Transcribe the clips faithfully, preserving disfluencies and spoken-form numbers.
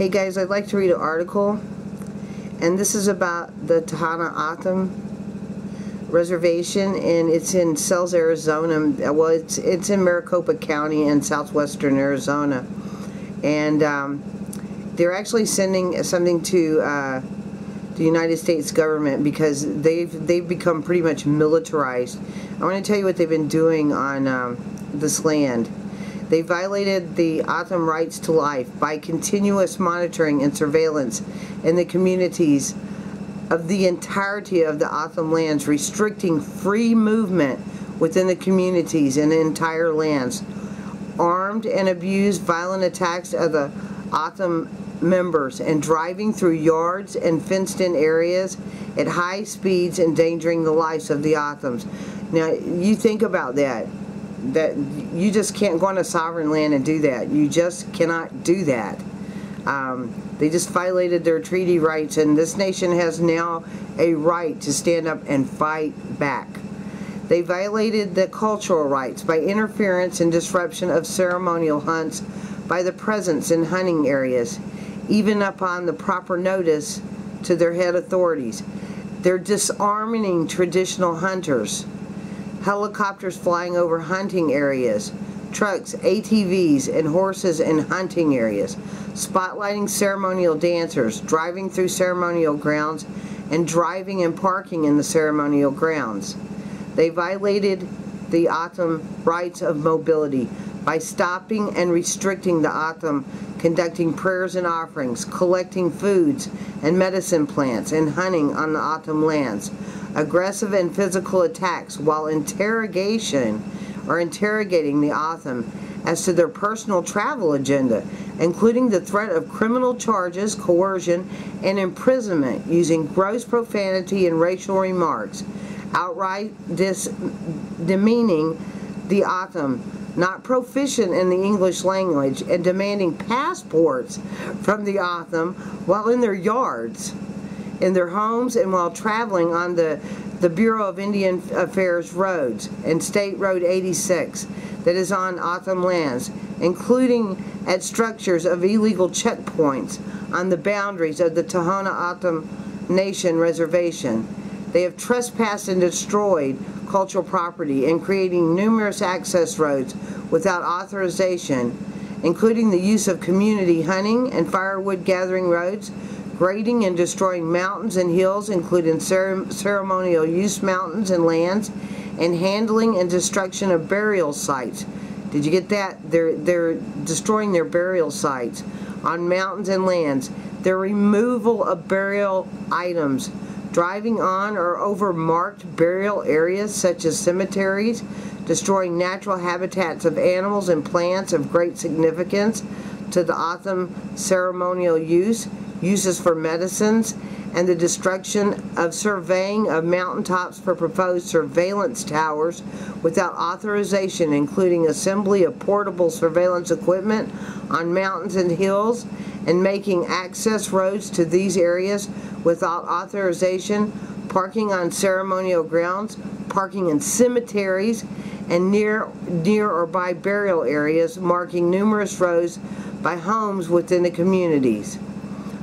Hey guys, I'd like to read an article, and this is about the Tohono O'odham Reservation, and it's in Sells, Arizona. Well, it's it's in Maricopa County in southwestern Arizona, and um, they're actually sending something to uh, the United States government because they've they've become pretty much militarized. I want to tell you what they've been doing on um, this land. They violated the O'odham rights to life by continuous monitoring and surveillance in the communities of the entirety of the O'odham lands, restricting free movement within the communities and the entire lands. Armed and abused violent attacks of the O'odham members and driving through yards and fenced-in areas at high speeds, endangering the lives of the O'odhams. Now, you think about that. That you just can't go on a sovereign land and do that. You just cannot do that. Um, they just violated their treaty rights, and this nation has now a right to stand up and fight back. They violated the cultural rights by interference and disruption of ceremonial hunts by the presence in hunting areas, even upon the proper notice to their head authorities. They're disarming traditional hunters. Helicopters flying over hunting areas, trucks, A T Vs, and horses in hunting areas, spotlighting ceremonial dancers, driving through ceremonial grounds, and driving and parking in the ceremonial grounds. They violated the O'odham rights of mobility by stopping and restricting the O'odham conducting prayers and offerings, collecting foods and medicine plants, and hunting on the O'odham lands. Aggressive and physical attacks while interrogation or interrogating the O'odham as to their personal travel agenda, including the threat of criminal charges, coercion, and imprisonment using gross profanity and racial remarks, outright dis demeaning the O'odham, not proficient in the English language, and demanding passports from the O'odham while in their yards, in their homes, and while traveling on the, the Bureau of Indian Affairs roads and State Road eighty-six that is on O'odham lands, including at structures of illegal checkpoints on the boundaries of the Tohono O'odham Nation Reservation. They have trespassed and destroyed cultural property and creating numerous access roads without authorization, including the use of community hunting and firewood gathering roads, grading and destroying mountains and hills, including ceremonial use mountains and lands, and handling and destruction of burial sites. Did you get that? They're, they're destroying their burial sites on mountains and lands. Their removal of burial items, driving on or over marked burial areas such as cemeteries, destroying natural habitats of animals and plants of great significance to the O'odham ceremonial use, uses for medicines, and the destruction of surveying of mountaintops for proposed surveillance towers without authorization, including assembly of portable surveillance equipment on mountains and hills, and making access roads to these areas without authorization, parking on ceremonial grounds, parking in cemeteries, and near, near or by burial areas, marking numerous roads by homes within the communities.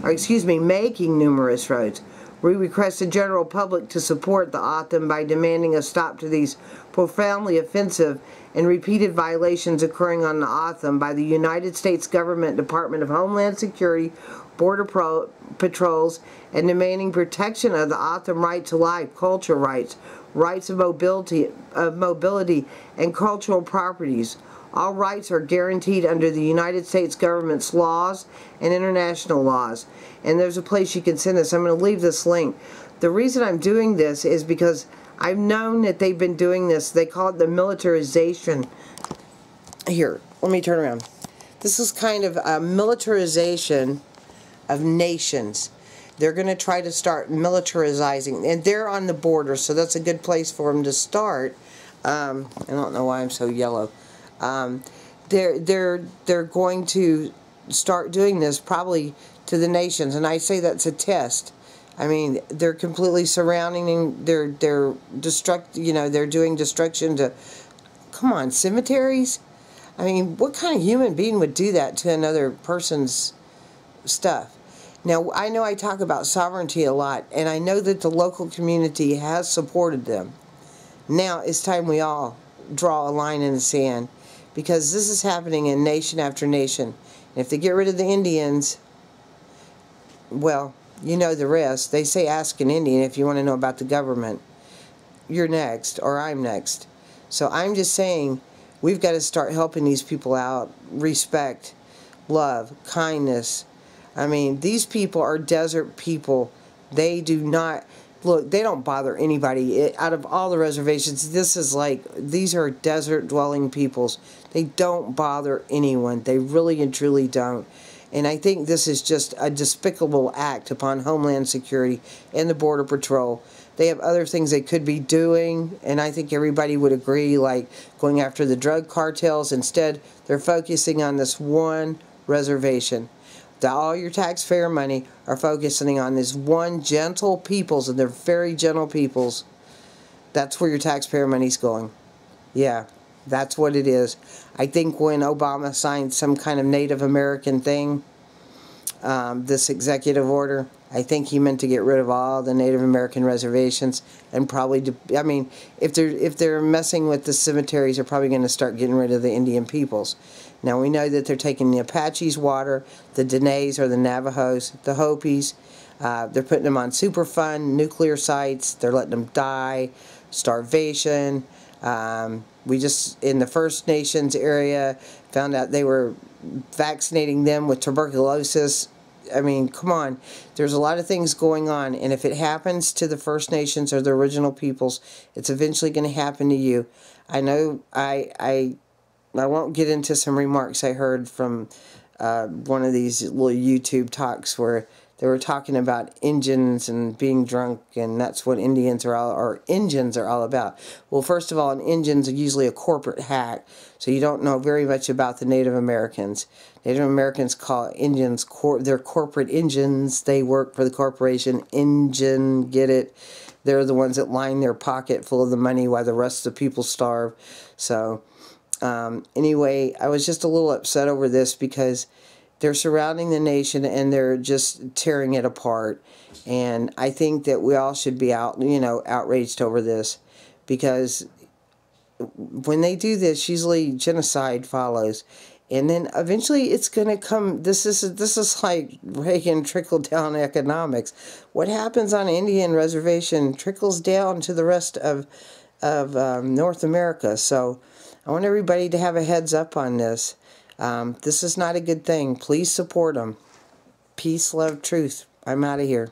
Or excuse me, making numerous roads. We request the general public to support the O'odham by demanding a stop to these profoundly offensive and repeated violations occurring on the O'odham by the United States government, Department of Homeland Security, Border Pro Patrols, and demanding protection of the O'odham right to life, culture rights, rights of mobility, of mobility, and cultural properties. All rights are guaranteed under the United States government's laws and international laws. And there's a place you can send this. I'm going to leave this link. The reason I'm doing this is because I've known that they've been doing this. They call it the militarization. Here, let me turn around. This is kind of a militarization of nations. They're going to try to start militarizing. And they're on the border, so that's a good place for them to start. Um, I don't know why I'm so yellow. Um, they're, they're, they're going to start doing this probably to the nations, and I say that's a test. I mean, they're completely surrounding, they're, they're destruct, you know, they're doing destruction to, come on, cemeteries? I mean, what kind of human being would do that to another person's stuff. Now, I know I talk about sovereignty a lot, and I know that the local community has supported them. Now it's time we all draw a line in the sand, because this is happening in nation after nation. And if they get rid of the Indians, well, you know the rest. They say ask an Indian if you want to know about the government. You're next, or I'm next. So I'm just saying we've got to start helping these people out. Respect, love, kindness. I mean, these people are desert people. They do not, look, they don't bother anybody. It, out of all the reservations, this is like, these are desert-dwelling peoples. They don't bother anyone. They really and truly don't. And I think this is just a despicable act upon Homeland Security and the Border Patrol. They have other things they could be doing, and I think everybody would agree, like going after the drug cartels. Instead, they're focusing on this one reservation. The, all your taxpayer money are focusing on this one gentle peoples, and they're very gentle peoples. That's where your taxpayer money's going. Yeah, that's what it is. I think when Obama signed some kind of Native American thing, um, this executive order, I think he meant to get rid of all the Native American reservations, and probably, I mean, if they're, if they're messing with the cemeteries, they're probably going to start getting rid of the Indian peoples. Now, we know that they're taking the Apache's water, the Dinés or the Navajos, the Hopis. Uh, they're putting them on Superfund, nuclear sites. They're letting them die, starvation. Um, we just, in the First Nations area, found out they were vaccinating them with tuberculosis. I mean, come on. There's a lot of things going on, and if it happens to the First Nations or the original peoples, it's eventually going to happen to you. I know I... I I won't get into some remarks I heard from uh, one of these little YouTube talks where they were talking about Indians and being drunk, and that's what Indians are all, or Indians are all about. Well, first of all, an Indian's are usually a corporate hack, so you don't know very much about the Native Americans. Native Americans call Indians cor their corporate engines. They work for the corporation. Engine, get it? They're the ones that line their pocket full of the money while the rest of the people starve. So... Um, anyway, I was just a little upset over this because they're surrounding the nation and they're just tearing it apart. And I think that we all should be out, you know, outraged over this, because when they do this, usually genocide follows. And then eventually it's going to come, this is, this is like Reagan trickle-down economics. What happens on Indian reservation trickles down to the rest of, of um, North America. So I want everybody to have a heads up on this. Um, this is not a good thing. Please support them. Peace, love, truth. I'm out of here.